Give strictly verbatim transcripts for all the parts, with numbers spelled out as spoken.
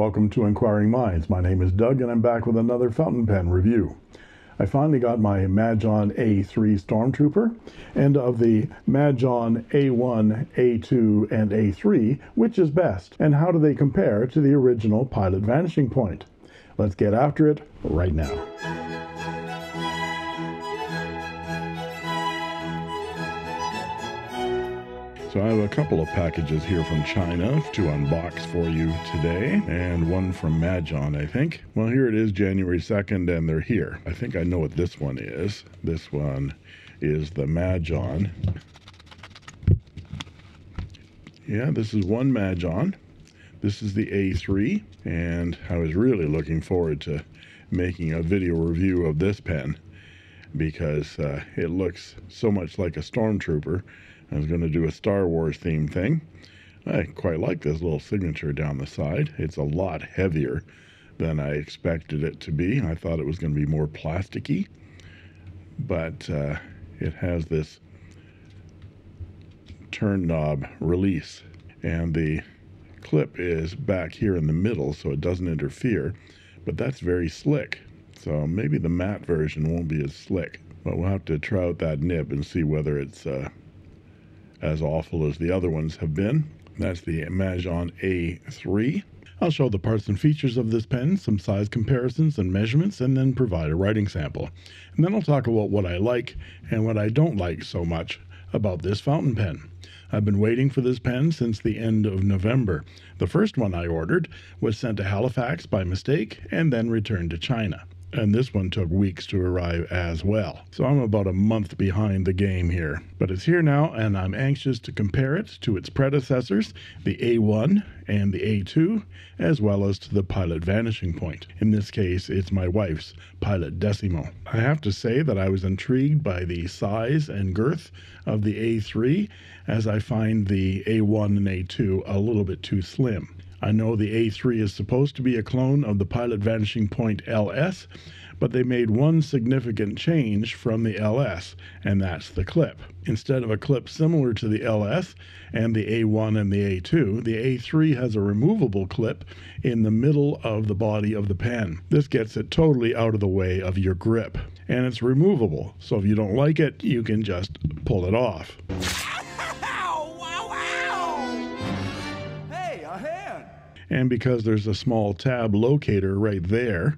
welcome to Inquiring Minds. My name is Doug, and I'm back with another fountain pen review. I finally got my Majohn A three Stormtrooper, and of the Majohn A one, A two, and A three, which is best, and how do they compare to the original Pilot Vanishing Point? Let's get after it right now. So I have a couple of packages here from China to unbox for you today, and one from Majohn, I think. Well, here it is January second, and they're here. I think I know what this one is. This one is the Majohn. Yeah, this is one Majohn. This is the A three, and I was really looking forward to making a video review of this pen because uh, it looks so much like a Stormtrooper. I was going to do a Star Wars themed thing. I quite like this little signature down the side. It's a lot heavier than I expected it to be. I thought it was going to be more plasticky, but uh, it has this turn knob release, and the clip is back here in the middle, so it doesn't interfere, but that's very slick. So maybe the matte version won't be as slick, but we'll have to try out that nib and see whether it's uh, as awful as the other ones have been. That's the Majohn A three. I'll show the parts and features of this pen, some size comparisons and measurements, and then provide a writing sample. And then I'll talk about what I like and what I don't like so much about this fountain pen. I've been waiting for this pen since the end of November. The first one I ordered was sent to Halifax by mistake and then returned to China. And this one took weeks to arrive as well. So I'm about a month behind the game here. But it's here now, and I'm anxious to compare it to its predecessors, the A one and the A two, as well as to the Pilot Vanishing Point. In this case, it's my wife's Pilot Decimo. I have to say that I was intrigued by the size and girth of the A three, as I find the A one and A two a little bit too slim. I know the A three is supposed to be a clone of the Pilot Vanishing Point L S, but they made one significant change from the L S, and that's the clip. Instead of a clip similar to the L S and the A one and the A two, the A three has a removable clip in the middle of the body of the pen. This gets it totally out of the way of your grip, and it's removable, so if you don't like it, you can just pull it off. And because there's a small tab locator right there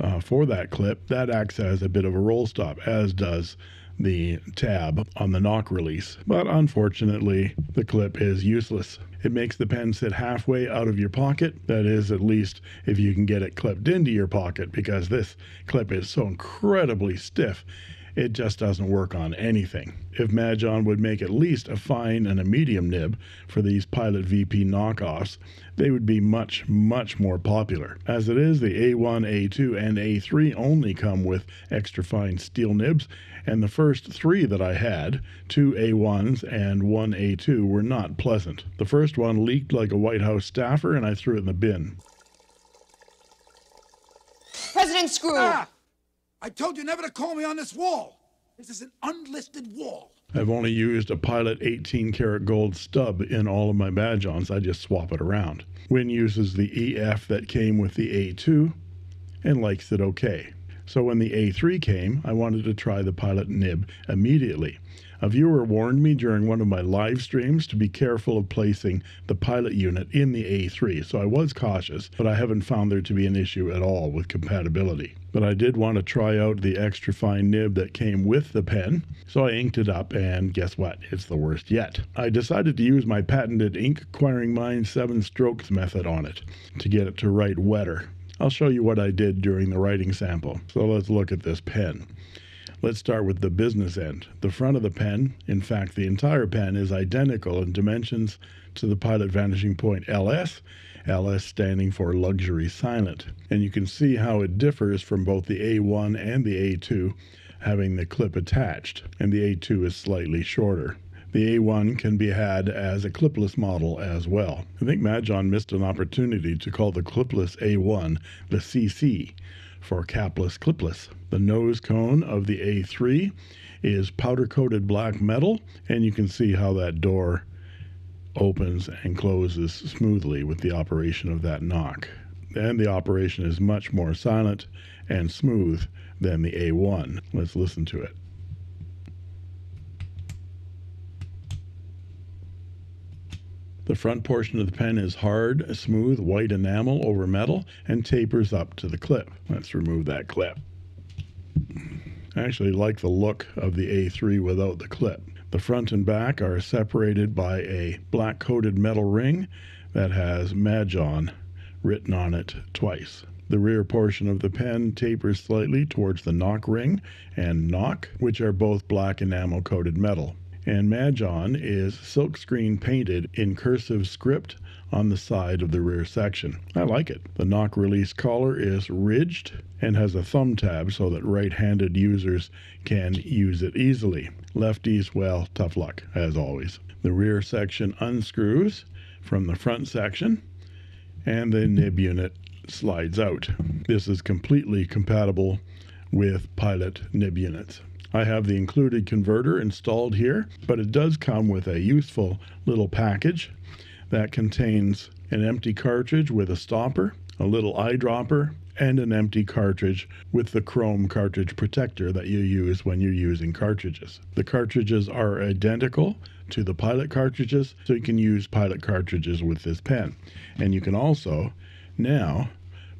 uh, for that clip, that acts as a bit of a roll stop, as does the tab on the knock release. But unfortunately, the clip is useless. It makes the pen sit halfway out of your pocket. That is, at least if you can get it clipped into your pocket, because this clip is so incredibly stiff. It just doesn't work on anything. If Majohn would make at least a fine and a medium nib for these Pilot V P knockoffs, they would be much, much more popular. As it is, the A one, A two, and A three only come with extra fine steel nibs, and the first three that I had, two A ones and one A two, were not pleasant. The first one leaked like a White House staffer, and I threw it in the bin. President Screw! Ah! I told you never to call me on this wall. This is an unlisted wall. I've only used a Pilot eighteen karat gold stub in all of my Majohns. I just swap it around. Wynn uses the E F that came with the A two and likes it okay. So when the A three came, I wanted to try the Pilot nib immediately. A viewer warned me during one of my live streams to be careful of placing the Pilot unit in the A three, so I was cautious, but I haven't found there to be an issue at all with compatibility. But I did want to try out the extra fine nib that came with the pen, so I inked it up, and guess what? It's the worst yet. I decided to use my patented Ink Acquiring Mind seven strokes method on it to get it to write wetter. I'll show you what I did during the writing sample. So let's look at this pen. Let's start with the business end. The front of the pen, in fact the entire pen, is identical in dimensions to the Pilot Vanishing Point L S, L S standing for Luxury Silent. And you can see how it differs from both the A one and the A two having the clip attached, and the A two is slightly shorter. The A one can be had as a clipless model as well. I think Majohn missed an opportunity to call the clipless A one the C C for capless clipless. The nose cone of the A three is powder-coated black metal, and you can see how that door opens and closes smoothly with the operation of that knock. and the operation is much more silent and smooth than the A one. Let's listen to it. The front portion of the pen is hard, smooth, white enamel over metal and tapers up to the clip. Let's remove that clip. I actually like the look of the A three without the clip. The front and back are separated by a black-coated metal ring that has Majohn written on it twice. The rear portion of the pen tapers slightly towards the knock ring and knock, which are both black enamel-coated metal. And Majohn is silkscreen painted in cursive script on the side of the rear section. I like it. The knock release collar is ridged and has a thumb tab so that right-handed users can use it easily. Lefties, well, tough luck, as always. The rear section unscrews from the front section and the nib unit slides out. This is completely compatible with Pilot nib units. I have the included converter installed here, but it does come with a useful little package that contains an empty cartridge with a stopper, a little eyedropper, and an empty cartridge with the chrome cartridge protector that you use when you're using cartridges. The cartridges are identical to the Pilot cartridges, so you can use Pilot cartridges with this pen. And you can also now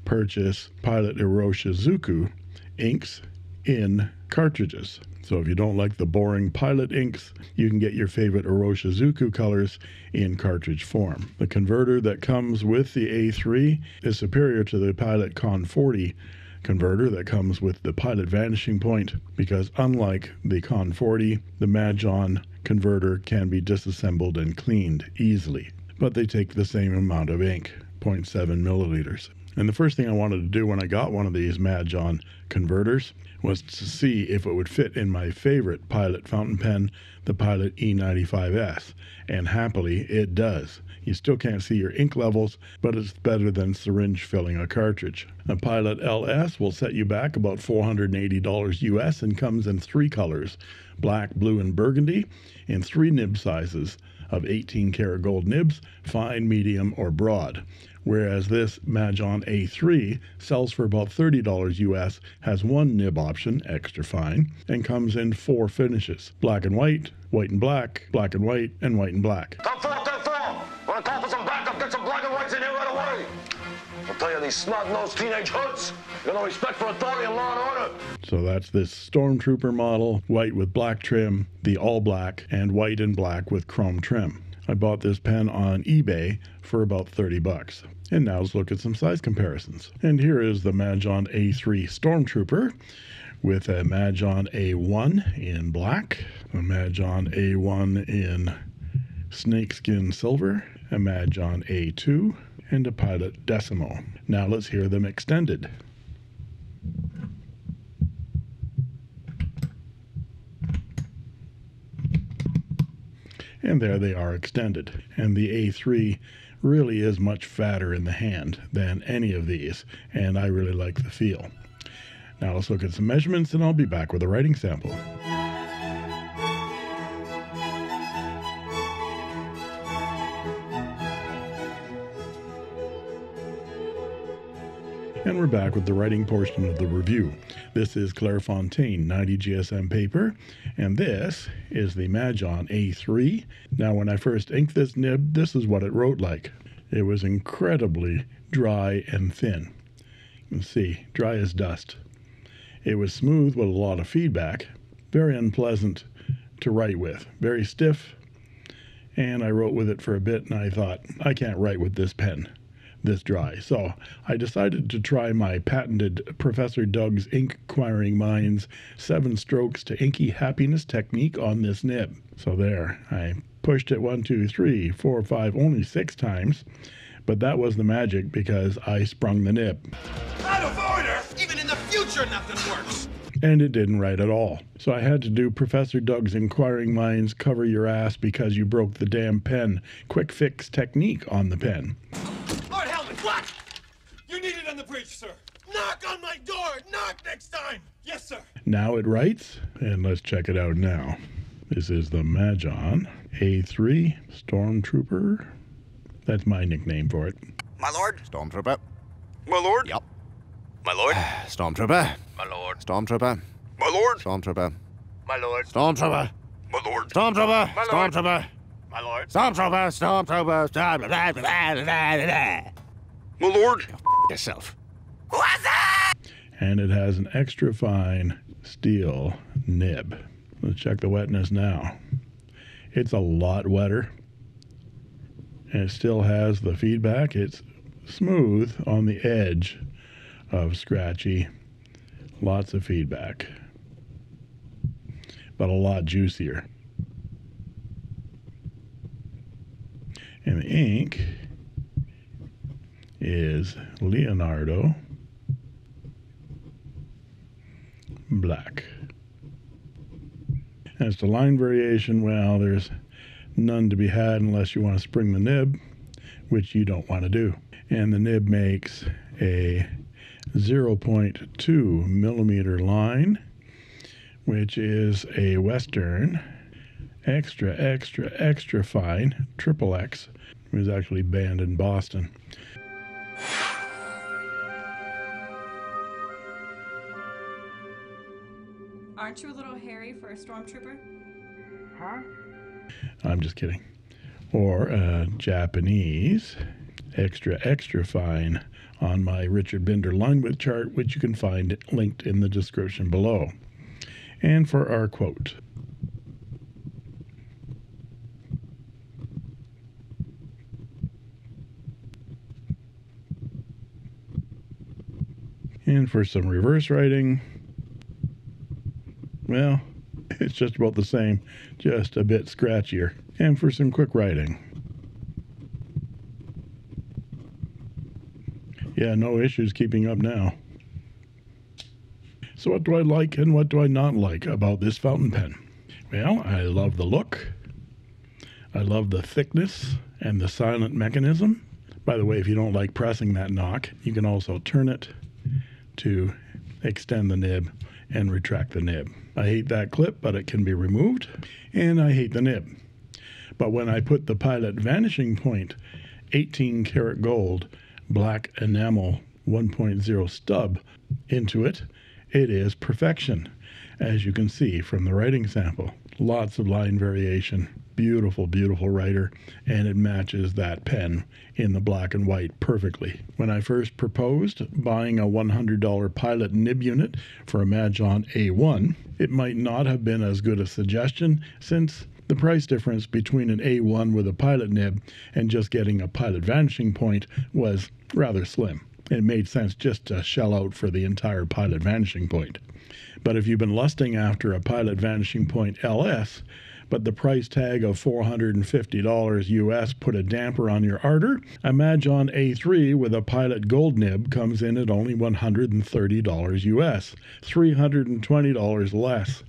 purchase Pilot Iroshizuku inks in cartridges. So if you don't like the boring Pilot inks, you can get your favorite Iroshizuku colors in cartridge form. The converter that comes with the A three is superior to the Pilot Con forty converter that comes with the Pilot Vanishing Point, because unlike the Con forty, the Majohn converter can be disassembled and cleaned easily, but they take the same amount of ink, zero point seven milliliters. And the first thing I wanted to do when I got one of these Majohn converters was to see if it would fit in my favorite Pilot fountain pen, the Pilot E ninety-five S, and happily it does. You still can't see your ink levels, but it's better than syringe filling a cartridge. A Pilot L S will set you back about four hundred eighty dollars U S and comes in three colors, black, blue, and burgundy, in three nib sizes of eighteen karat gold nibs, fine, medium, or broad. Whereas this Majohn A three sells for about thirty dollars U S, has one nib option, extra fine, and comes in four finishes: black and white, white and black, black and white, and white and black. Come forth, come forth! Wanna call for some backup? Get some black and whites in here right away! I'll tell you, these snot-nosed teenage hoods, you got no respect for authority and law and order. So that's this Stormtrooper model, white with black trim, the all black, and white and black with chrome trim. I bought this pen on eBay for about thirty bucks. And now let's look at some size comparisons. And here is the Majohn A three Stormtrooper with a Majohn A one in black, a Majohn A one in snakeskin silver, a Majohn A two, and a Pilot Decimo. Now let's hear them extended. And there they are extended. And the A three really is much fatter in the hand than any of these, and I really like the feel. Now let's look at some measurements, and I'll be back with a writing sample. And we're back with the writing portion of the review. This is Clairefontaine ninety G S M paper, and this is the Majohn A three. Now, when I first inked this nib, this is what it wrote like. It was incredibly dry and thin. You can see, dry as dust. It was smooth with a lot of feedback, very unpleasant to write with, very stiff, and I wrote with it for a bit, and I thought, I can't write with this pen this dry. So I decided to try my patented Professor Doug's Ink Acquiring Minds seven strokes to inky happiness technique on this nib. So there, I pushed it one, two, three, four, five, only six times, but that was the magic because I sprung the nib. Out of order! Even in the future nothing works! And it didn't write at all. So I had to do Professor Doug's Inquiring Minds cover your ass because you broke the damn pen quick fix technique on the pen. What? You need it on the bridge, sir. Knock on my door. Knock next time. Yes, sir. Now it writes, and let's check it out now. This is the Majohn A three Stormtrooper. That's my nickname for it. My lord. Stormtrooper. My lord? Yep. My lord? Stormtrooper. My lord. Stormtrooper. My lord. Stormtrooper. My lord. Stormtrooper. My lord. Stormtrooper. My lord. Stormtrooper. My lord. Stormtrooper. Stormtrooper. Stormtrooper. My lord. Yourself. What's that? And it has an extra fine steel nib. Let's check the wetness now. It's a lot wetter. And it still has the feedback. It's smooth on the edge of scratchy. Lots of feedback. But a lot juicier. And the ink is Leonardo Black. As to line variation, well, there's none to be had unless you want to spring the nib, which you don't want to do. And the nib makes a zero point two millimeter line, which is a Western extra, extra, extra fine triple X. It was actually banned in Boston. Aren't you a little hairy for a stormtrooper? Huh? I'm just kidding. Or a Japanese extra, extra fine on my Richard Binder line width chart, which you can find linked in the description below. And for our quote. And for some reverse writing, well, it's just about the same, just a bit scratchier. And for some quick writing. Yeah, no issues keeping up now. So what do I like and what do I not like about this fountain pen? Well, I love the look. I love the thickness and the silent mechanism. By the way, if you don't like pressing that knock, you can also turn it to extend the nib and retract the nib. I hate that clip, but it can be removed. And I hate the nib. But when I put the Pilot Vanishing Point eighteen karat gold black enamel one point oh stub into it, it is perfection, as you can see from the writing sample. Lots of line variation, beautiful, beautiful writer, and it matches that pen in the black and white perfectly. When I first proposed buying a one hundred dollar Pilot nib unit for a Majohn A one, it might not have been as good a suggestion since the price difference between an A one with a Pilot nib and just getting a Pilot Vanishing Point was rather slim. It made sense just to shell out for the entire Pilot Vanishing Point. But if you've been lusting after a Pilot Vanishing Point L S, but the price tag of four hundred fifty dollars U S put a damper on your ardor, a Majohn A three with a Pilot gold nib comes in at only one hundred thirty dollars U S, three hundred twenty dollars less.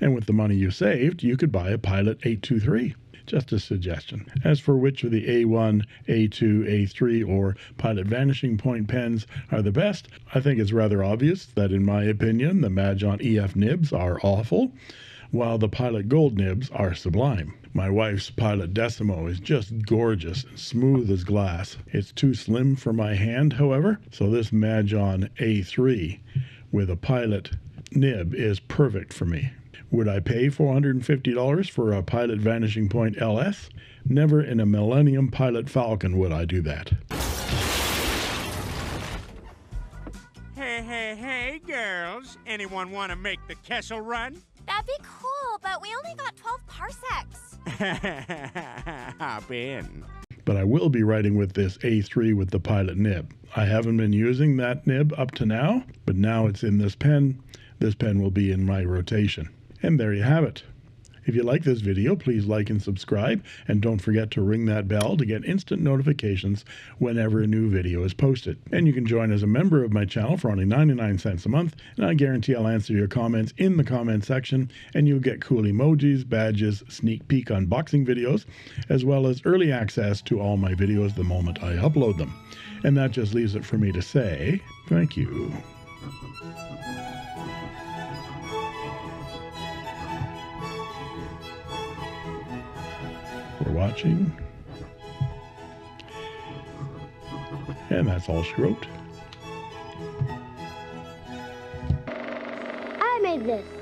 And with the money you saved, you could buy a Pilot eight two three. Just a suggestion. As for which of the A one, A two, A three, or Pilot Vanishing Point pens are the best, I think it's rather obvious that in my opinion the Majohn E F nibs are awful, while the Pilot gold nibs are sublime. My wife's Pilot Decimo is just gorgeous and smooth as glass. It's too slim for my hand, however, so this Majohn A three with a Pilot nib is perfect for me. Would I pay four hundred fifty dollars for a Pilot Vanishing Point L S? Never in a millennium Pilot Falcon would I do that. Hey, hey, hey, girls. Anyone want to make the Kessel Run? That'd be cool, but we only got twelve parsecs. Hop in. But I will be writing with this A three with the Pilot nib. I haven't been using that nib up to now, but now it's in this pen. This pen will be in my rotation. And there you have it. If you like this video, please like and subscribe, and don't forget to ring that bell to get instant notifications whenever a new video is posted. And you can join as a member of my channel for only ninety-nine cents a month, and I guarantee I'll answer your comments in the comment section, and you'll get cool emojis, badges, sneak peek unboxing videos, as well as early access to all my videos the moment I upload them. And that just leaves it for me to say, thank you. Watching, and that's all she wrote. this.